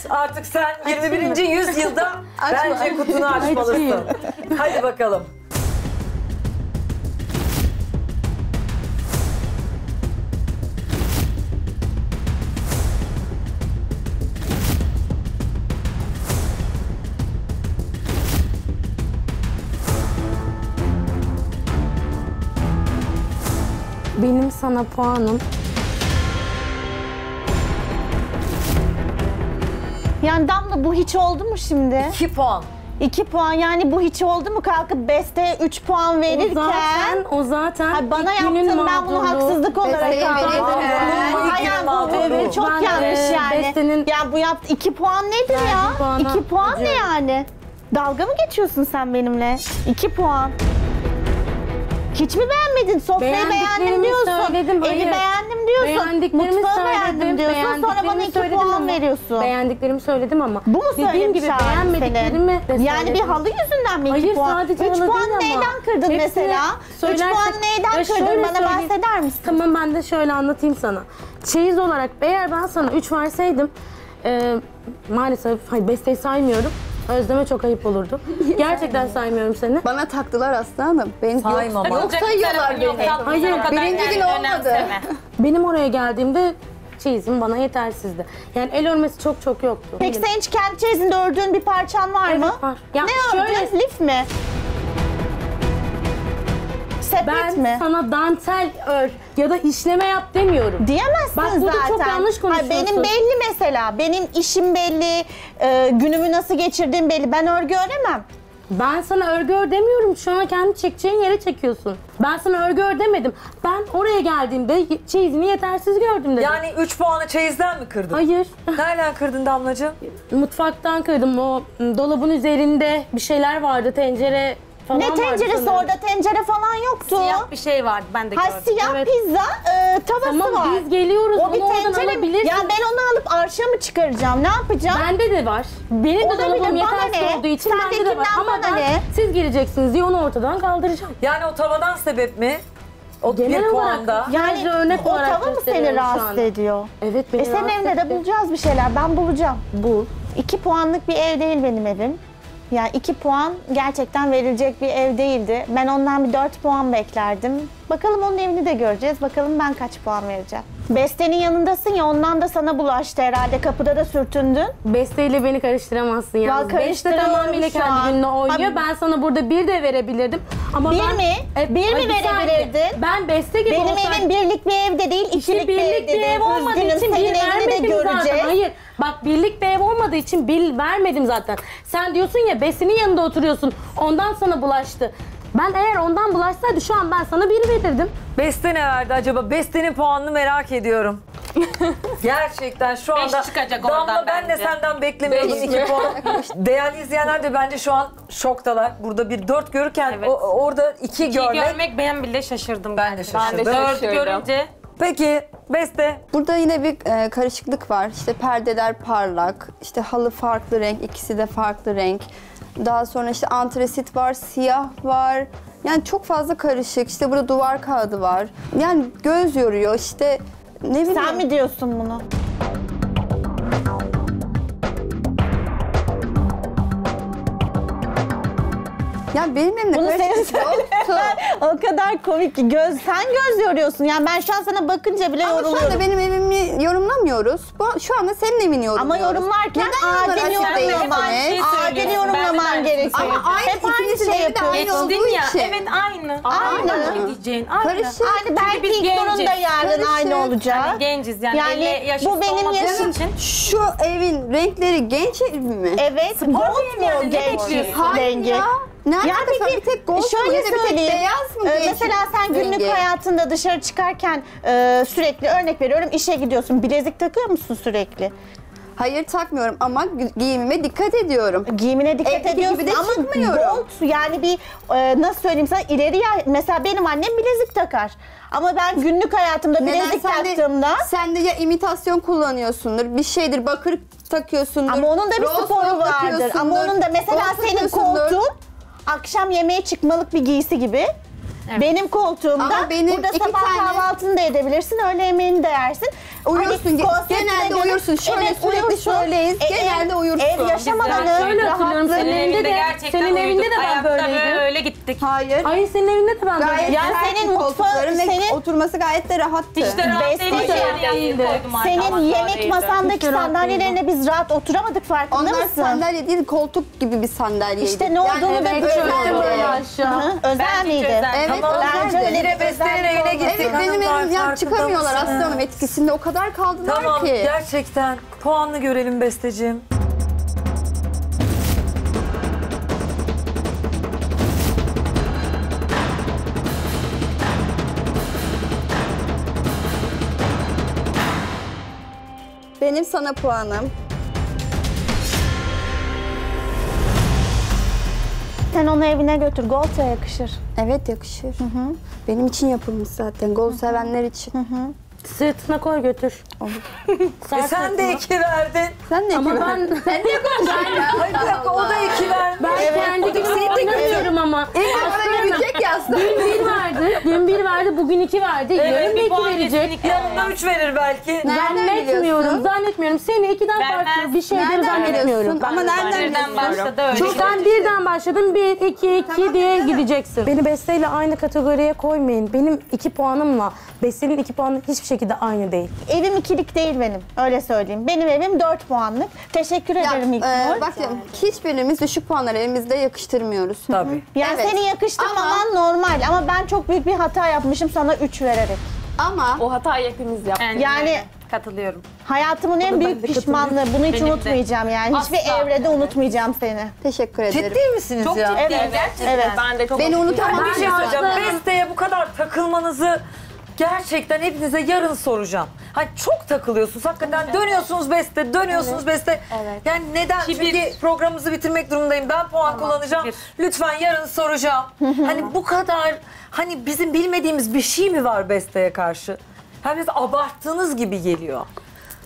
Evet, artık sen 21. yüzyılda bence kutunu açmalısın. Hadi bakalım. Benim sana puanım. Yani Damla bu hiç oldu mu şimdi? 2 puan. 2 puan yani bu hiç oldu mu kalkıp Beste 3 puan verirken? O zaten hayır, bana yaptın, ben bunu haksızlık olarak aldım. Evet, çok yanlış yani. Beste'nin... Ya bu yaptı 2 puan nedir ya? 2 puan ne yani? Dalga mı geçiyorsun sen benimle? 2 puan. Hiç mi beğenmedin? Sofrayı beğendim diyorsun, söyledim, evi beğendim diyorsun, mutfağı beğendim diyorsun, sonra bana 2 puan veriyorsun. Beğendiklerimi söyledim ama. Bu mu söylemiş abi senin? Yani bir halı yüzünden mi 2 puan? 3 puan neyden kırdın mesela? 3 puan neyden kırdın, bana bahseder misin? Tamam, ben de şöyle anlatayım sana. Çeyiz olarak eğer ben sana 3 verseydim, maalesef Beste'yi saymıyorum. Özlem'e çok ayıp olurdu. Gerçekten saymıyorum seni. Bana taktılar Aslı Hanım. Saymam. Yok sayıyorlar beni. Hayır, birinci gün olmadı. Benim oraya geldiğimde çeyizim bana yetersizdi. Yani el örmesi çok yoktu. Peki sen hiç kendi çeyizinde ördüğün bir parçan var mı? Var. Ya ne ördün? Lif mi? Ben sana dantel ör ya da işleme yap demiyorum. Diyemezsin zaten. Bak burada zaten çok yanlış konuşuyorsun. Benim belli mesela. Benim işim belli, günümü nasıl geçirdiğim belli. Ben örgü öremem. Ben sana örgü ör demiyorum. Şu an kendi çekeceğin yere çekiyorsun. Ben sana örgü ör demedim. Ben oraya geldiğimde çeyizini yetersiz gördüm dedim. Yani 3 puanı çeyizden mi kırdın? Hayır. Nereden kırdın Damlacığım? Mutfaktan kırdım. O dolabın üzerinde bir şeyler vardı. Tencere... Ne tenceresi orada? Tencere falan yoktu. Siyah bir şey vardı, ben de gördüm. Siyah pizza tavası var. Biz geliyoruz, o onu oradan alabilirsin. Ya ben onu alıp arşa mı çıkaracağım, ne yapacağım? Bende de var. Benim de dolabım yetersiz olduğu için bende de var. Ama siz geleceksiniz diye onu ortadan kaldıracağım. Yani o tavadan sebep mi? O genel olarak da. Yani örnek olarak o tava mı seni rahatsız ediyor? Evet, beni rahatsız ediyor. Senin evinde de bulacağız bir şeyler, ben bulacağım. Bul. 2 puanlık bir ev değil benim evim. Yani 2 puan gerçekten verilecek bir ev değildi. Ben ondan bir 4 puan beklerdim. Bakalım onun evini de göreceğiz. Bakalım ben kaç puan vereceğim. Beste'nin yanındasın ya, ondan da sana bulaştı herhalde. Kapıda da sürtündün. Beste ile beni karıştıramazsın ya. Beste tamamıyla kendi gününe oynuyor. Abi, ben sana burada 1 de verebilirdim. Ama bir mi verebilirdin? Ben Beste gibi olsaydım. Benim evim birlik bir ev de değil, ikilik bir ev de değil. Üzgünüm, senin evini de göreceğiz. Zaten. Hayır. Bak, birlik bir ev olmadığı için vermedim zaten. Sen diyorsun ya Beste'nin yanında oturuyorsun. Ondan sana bulaştı. Ben eğer ondan bulaşsaydı şu an ben sana 1 verirdim. Beste ne verdi acaba? Beste'nin puanını merak ediyorum. Gerçekten şu anda 5 çıkacak Damla oradan. Ben de senden beklemiyordum 2 puan. Değerli izleyenler de bence şu an şoktalar. Burada bir 4 görürken orada 2 görmek. Ben bile şaşırdım. Ben de şaşırdım. 4 görünce. Peki Beste. Burada yine bir karışıklık var. İşte perdeler parlak, işte halı farklı renk, ikisi de farklı renk. Daha sonra işte antresit var, siyah var. Yani çok fazla karışık. İşte burada duvar kağıdı var. Yani göz yoruyor işte. Ne bileyim. Sen mi diyorsun bunu? Ya benim evimde karışık yoktu. O kadar komik ki sen göz yoruyorsun. Yani ben şu an sana bakınca bile yoruluyorum. Ama şu anda benim evimi yorumlamıyoruz. Şu anda senin evini yorumluyoruz. Ama yorumlarken adil yorumlaman gerekiyor. Ama aynı evde aynı olduğu için. Evet, aynı. Aynı. Karışık. Belki ilk sonunda yarın aynı olacak. Hani genciz yani bu benim yaşım için. Şu evin renkleri genç ev mi? Evet. Gold mu genç rengi? Ya bir tek gold mu ya da bir tek beyaz mı? Mesela sen günlük hayatında dışarı çıkarken sürekli, örnek veriyorum, işe gidiyorsun. Bilezik takıyor musun sürekli? Hayır, takmıyorum ama giyimime dikkat ediyorum. Giyimine dikkat ediyorsun ama gold yani bir nasıl söyleyeyim sana, mesela benim annem bilezik takar. Ama ben günlük hayatımda bilezik taktığımda... Sen de ya imitasyon kullanıyorsundur, bir şeydir, bakır takıyorsundur. Ama onun da bir sporu vardır. Ama onun da mesela senin koltuğun... Akşam yemeğe çıkmalık bir giysi gibi. Evet. Benim koltuğumda. Benim burada sabah kahvaltını da edebilirsin, öğle yemeğini de yersin. Uyursun. Hani, genelde uyursun. Şöyle evet, sürekli uyursun. Şöyleyiz. Genelde uyursun. Ev yaşam alanı, rahatlığı. Senin evinde de ben böyleydim. Öyle gittik. Hayır. Hayır, senin evinde de ben böyleydim. Yani senin koltukların ve oturması gayet de rahattı. Hiç de rahat değildi. Senin yemek masandaki sandalyelerine biz rahat oturamadık, farkında mısın? Onlar sandalye değil, koltuk gibi bir sandalyeydi. İşte ne olduğunu da özel miydi? Evet, özeldi. Evet, benim evimden çıkamıyorlar Aslı Hanım etkisinde. O kadar kaldılar ki. Tamam, gerçekten. Puanını görelim besteciğim. Benim sana puanım. Sen onu evine götür. Golf'a yakışır. Evet, yakışır. Hı hı. Benim için yapılmış zaten. Golf sevenler için. Hı hı. Sırtına koy götür. Sen de iki verdin. Sen de iki verdin. Ama ben... Sen niye konuşuyorsun ya? Hayır, bir dakika, o da iki verdi. Ben evet, kendi günümü anlamıyorum ama. Aslında gülecek ya aslında. Dün bir verdi, bugün iki verdi. Evet, yarın da iki verecek. Yanında üç verir belki. Zannetmiyorum. Seni ikiden farklı bir şeyden zannetmiyorum. Ama nereden başladı öyle? Çoktan birden başladım. Bir, iki, iki diye gideceksin. Beni Beste ile aynı kategoriye koymayın. Benim 2 puanımla Beste'nin 2 puanı hiçbir şekilde aynı değil. Evim ikilik değil benim, öyle söyleyeyim. Benim evim 4 puanlık. Teşekkür ederim ilk olarak. Bakın, hiçbirimiz düşük puanları evimizde yakıştırmıyoruz. Tabii. Yani evet, seni yakıştırmaman normal ama ben çok büyük bir hata yapmışım sana 3 vererek. Ama o hatayı hepimiz yaptık. Yani katılıyorum. Hayatımın en büyük pişmanlığı. Bunu hiç unutmayacağım yani. Hiçbir evrede unutmayacağım seni. Teşekkür ederim. Ciddi misiniz ya? Çok ciddiyim gerçekten. Evet. Ben de çok beni unutamam. Bir şey söyleyeceğim. Beste'ye bu kadar takılmanızı gerçekten hepinize yarın soracağım. Hani çok takılıyorsunuz hakikaten, evet, dönüyorsunuz Beste, dönüyorsunuz evet, Beste. Evet. Yani neden? Kibir. Çünkü programımızı bitirmek durumundayım. Ben puan kullanacağım. Kibir. Lütfen yarın soracağım. Hani bu kadar, hani bizim bilmediğimiz bir şey mi var Beste'ye karşı? Hem de abarttığınız gibi geliyor.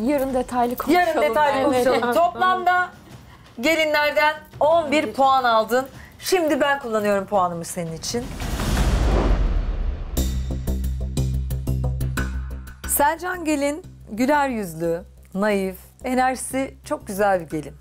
Yarın detaylı konuşalım. Toplamda gelinlerden 11 puan aldın. Şimdi ben kullanıyorum puanımı senin için. Selcan gelin güler yüzlü, naif, enerjisi çok güzel bir gelin.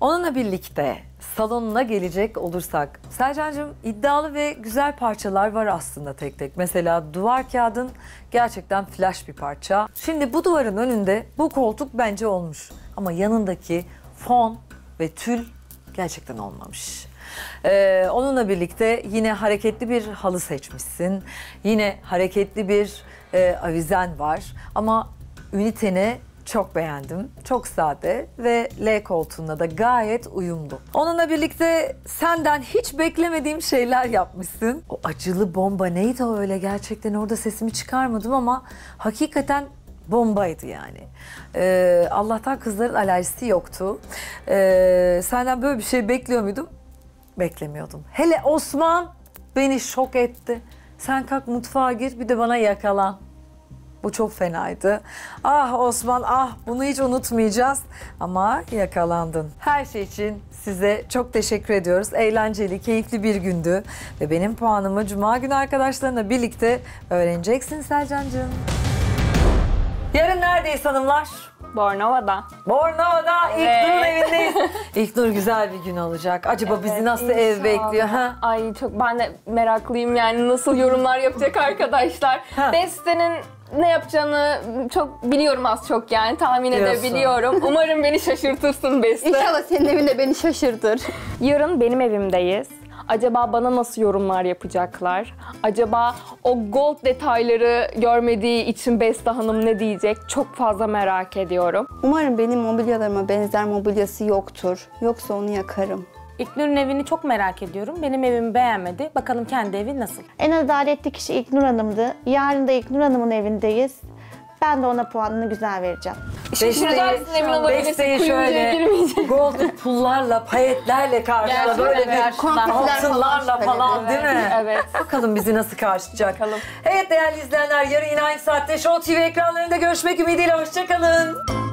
Onunla birlikte salonuna gelecek olursak, Selcancığım iddialı ve güzel parçalar var aslında tek tek. Mesela duvar kağıdın gerçekten flash bir parça. Şimdi bu duvarın önünde bu koltuk bence olmuş ama yanındaki fon ve tül gerçekten olmamış. Onunla birlikte yine hareketli bir halı seçmişsin. Yine hareketli bir avizen var ama üniteni çok beğendim. Çok sade ve L koltuğuna da gayet uyumlu. Onunla birlikte senden hiç beklemediğim şeyler yapmışsın. O acılı bomba neydi o öyle, gerçekten orada sesimi çıkarmadım ama hakikaten bombaydı yani. Allah'tan kızların alerjisi yoktu. Senden böyle bir şey bekliyor muydum? Beklemiyordum. Hele Osman beni şok etti. Sen kalk mutfağa gir, bir de bana yakalan. Bu çok fenaydı. Ah Osman, ah, bunu hiç unutmayacağız. Ama yakalandın. Her şey için size çok teşekkür ediyoruz. Eğlenceli, keyifli bir gündü. Ve benim puanımı Cuma günü arkadaşlarınla birlikte öğreneceksin Selcancığım. Yarın neredeyiz hanımlar? Bornova'da. Bornova'da İlknur'un evindeyiz. İlknur güzel bir gün olacak. Acaba evet, bizi nasıl ev bekliyor? Ha? Ay çok, ben de meraklıyım yani nasıl yorumlar yapacak arkadaşlar. Beste'nin ne yapacağını çok biliyorum, az çok yani tahmin edebiliyorum. Umarım beni şaşırtırsın Beste. İnşallah senin evinde beni şaşırtır. Yarın benim evimdeyiz. Acaba bana nasıl yorumlar yapacaklar? Acaba o gold detayları görmediği için Beste Hanım ne diyecek? Çok fazla merak ediyorum. Umarım benim mobilyalarıma benzer mobilyası yoktur. Yoksa onu yakarım. İlknur'un evini çok merak ediyorum. Benim evimi beğenmedi. Bakalım kendi evi nasıl? En adaletli kişi İlknur Hanım'dı. Yarın da İlknur Hanım'ın evindeyiz. Ben de ona puanını güzel vereceğim. Beste'yi şöyle gold pullarla, payetlerle karşıla, böyle bir altınlarla falan değil mi? Evet. Bakalım bizi nasıl karşılayacak. Bakalım. Evet değerli izleyenler, yarın yine aynı saatte Show TV ekranlarında görüşmek ümidiyle. Hoşçakalın.